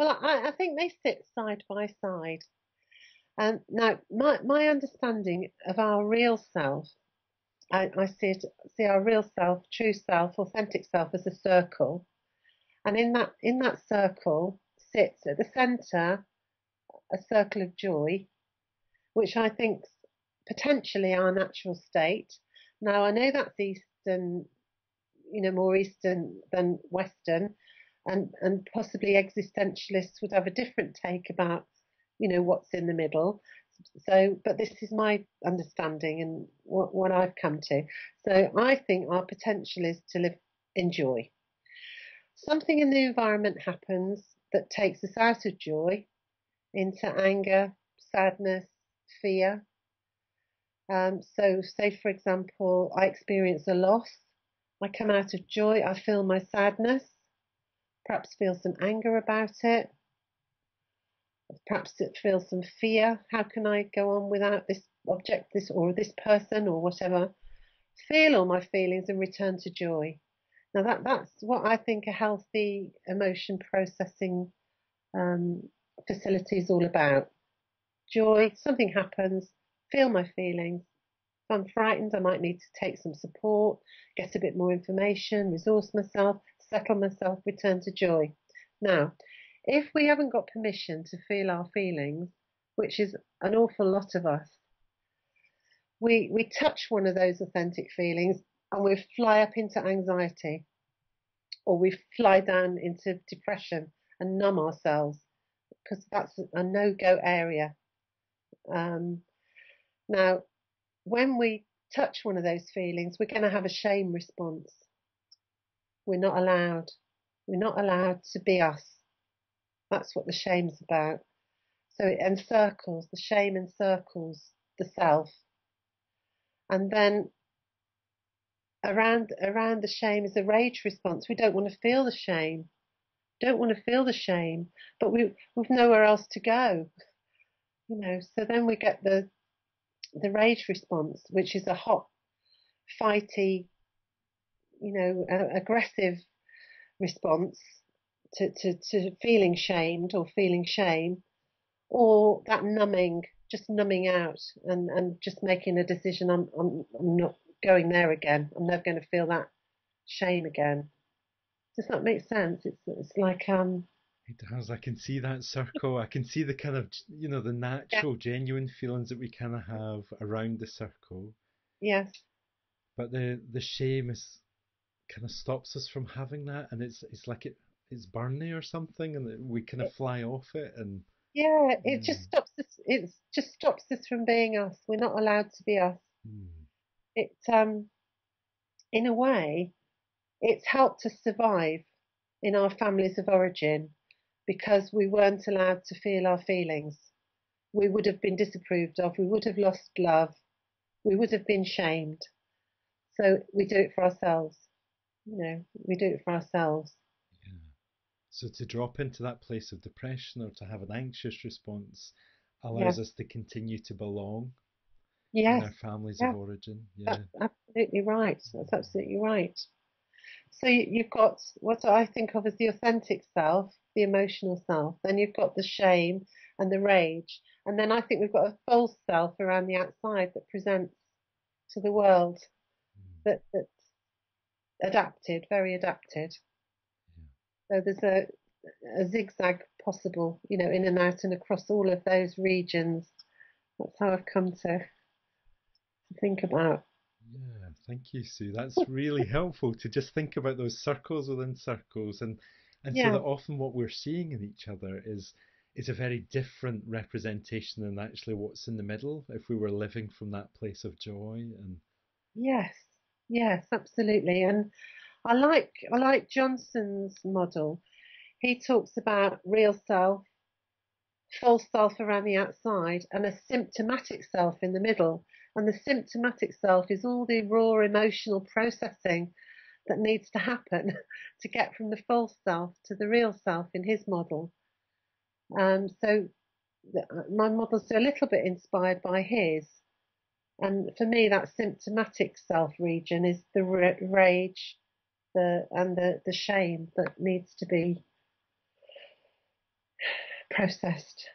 Well, I think they sit side by side. Now, my understanding of our real self, I see our real self, true self, authentic self as a circle, and in that circle sits at the centre a circle of joy, which I think's potentially our natural state. Now, I know that's Eastern, more Eastern than Western, and possibly existentialists would have a different take about, what's in the middle. So, but this is my understanding and what I've come to. So I think our potential is to live in joy. Something in the environment happens that takes us out of joy into anger, sadness, fear. So say, for example, I experience a loss. I come out of joy, I feel my sadness, perhaps feel some anger about it. Perhaps it feels some fear. How can I go on without this object, this or this person or whatever? Feel all my feelings and return to joy. Now that's what I think a healthy emotion processing facility is all about. Joy, something happens, feel my feelings. If I'm frightened, I might need to take some support, get a bit more information, resource myself, settle myself, return to joy. Now, if we haven't got permission to feel our feelings, which is an awful lot of us, we touch one of those authentic feelings and we fly up into anxiety, or we fly down into depression and numb ourselves, because that's a no-go area. Now, when we touch one of those feelings, we're going to have a shame response. We're not allowed. We're not allowed to be us. That's what the shame's about. So it encircles, the shame encircles the self. And then around the shame is a rage response. We don't want to feel the shame. Don't want to feel the shame, but we've nowhere else to go. So then we get the rage response, which is a hot, fighty, aggressive response. To feeling shamed or feeling shame, or that numbing, just numbing out and just making a decision, I'm not going there again, I'm never going to feel that shame again. Does that make sense? It's like it does. I can see that circle. I can see the kind of the natural, genuine feelings that we kind of have around the circle. Yes. But the shame is kind of stops us from having that, and it's like it's Bernie or something, and we kind of fly off it, and it just stops us. It just stops us from being us. We're not allowed to be us. It, in a way, it's helped us survive in our families of origin, because we weren't allowed to feel our feelings. We would have been disapproved of. We would have lost love. We would have been shamed. So we do it for ourselves. We do it for ourselves. So to drop into that place of depression or to have an anxious response allows us to continue to belong in our families of origin. That's absolutely right. That's absolutely right. So you've got what I think of as the authentic self, the emotional self. Then you've got the shame and the rage. And then I think we've got a false self around the outside that presents to the world, that's adapted, very adapted. So there's a zigzag possible, in and out and across all of those regions. That's how I've come to think about. Yeah, thank you, Sue. That's really helpful to just think about those circles within circles, and so that often what we're seeing in each other is a very different representation than actually what's in the middle, if we were living from that place of joy. And yes, absolutely. And I like Johnson's model. He talks about real self, false self around the outside, and a symptomatic self in the middle. And the symptomatic self is all the raw emotional processing that needs to happen to get from the false self to the real self in his model. So my model's a little bit inspired by his. And for me, that symptomatic self region is the rage, the shame that needs to be processed